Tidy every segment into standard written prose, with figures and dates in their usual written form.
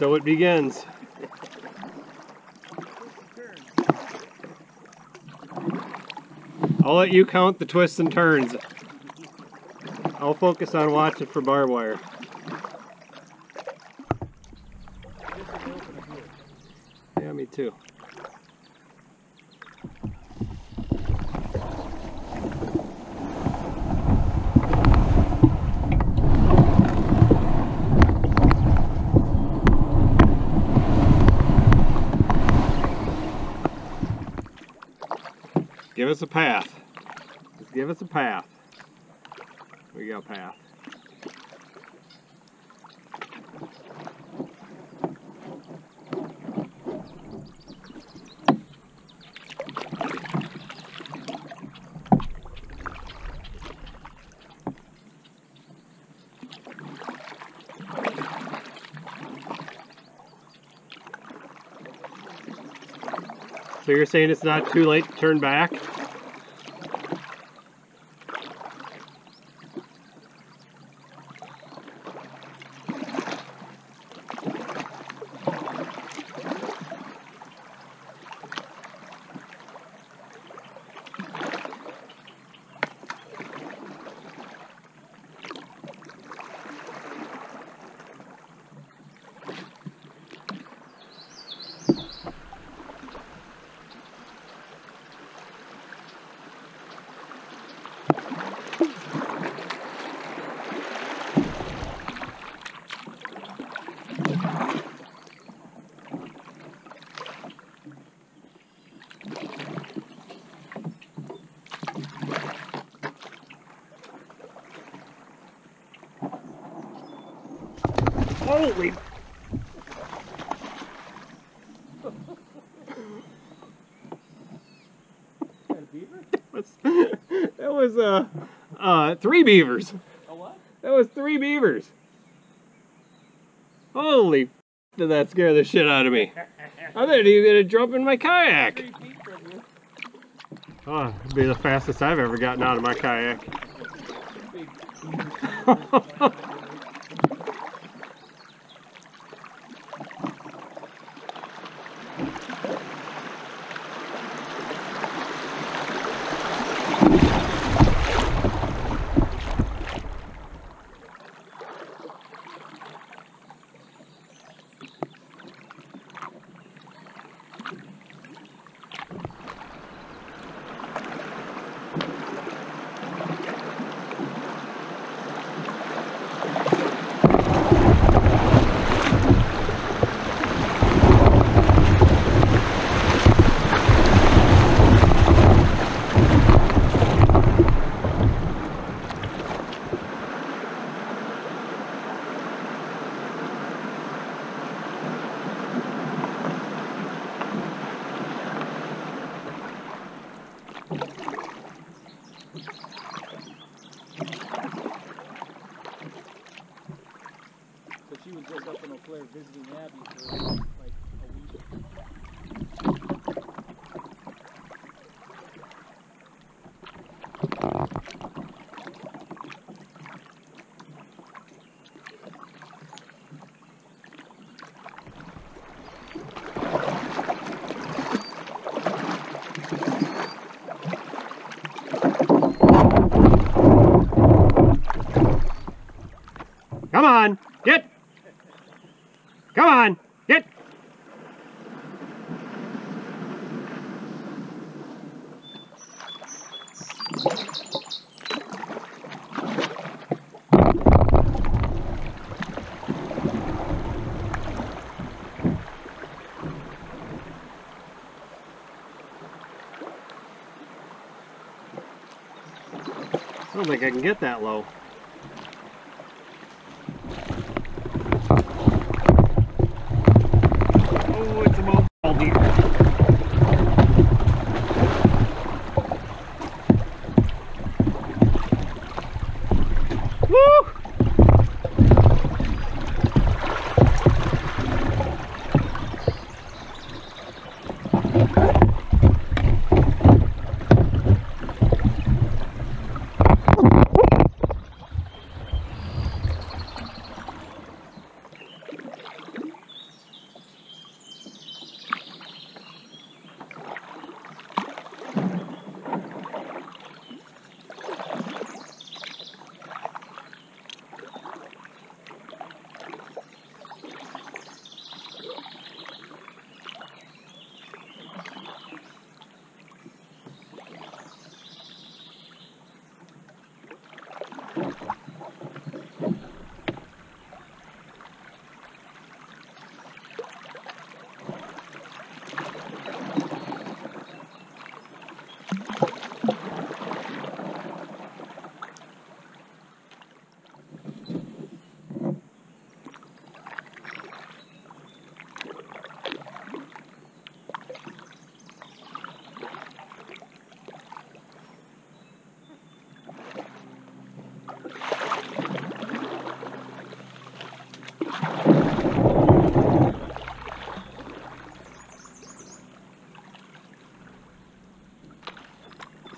So it begins. I'll let you count the twists and turns. I'll focus on watching for barbed wire. Yeah, me too. Give us a path. Just give us a path. We got a path. So you're saying it's not too late to turn back? Holy! That was three beavers. A what? That was three beavers. Holy! Did that scare the shit out of me? I thought you were gonna jump in my kayak. 3 feet from you. Oh, it'd be the fastest I've ever gotten out of my kayak. Visiting Abby for like a week. Come on, get! Come on, get! I don't think I can get that low.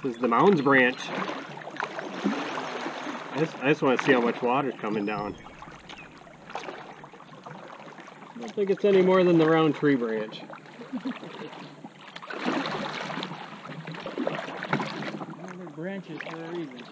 This is the Mounds Branch. I just want to see how much water's coming down. I don't think it's any more than the Round Tree Branch. They're branches for a reason.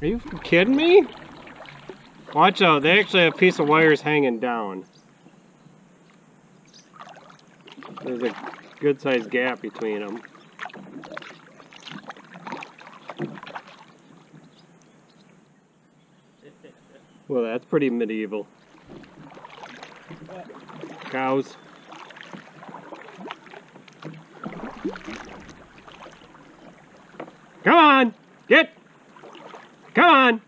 Are you kidding me? Watch out, they actually have a piece of wires hanging down. There's a good sized gap between them. Well, that's pretty medieval. Cows. Come on! Get! Come on!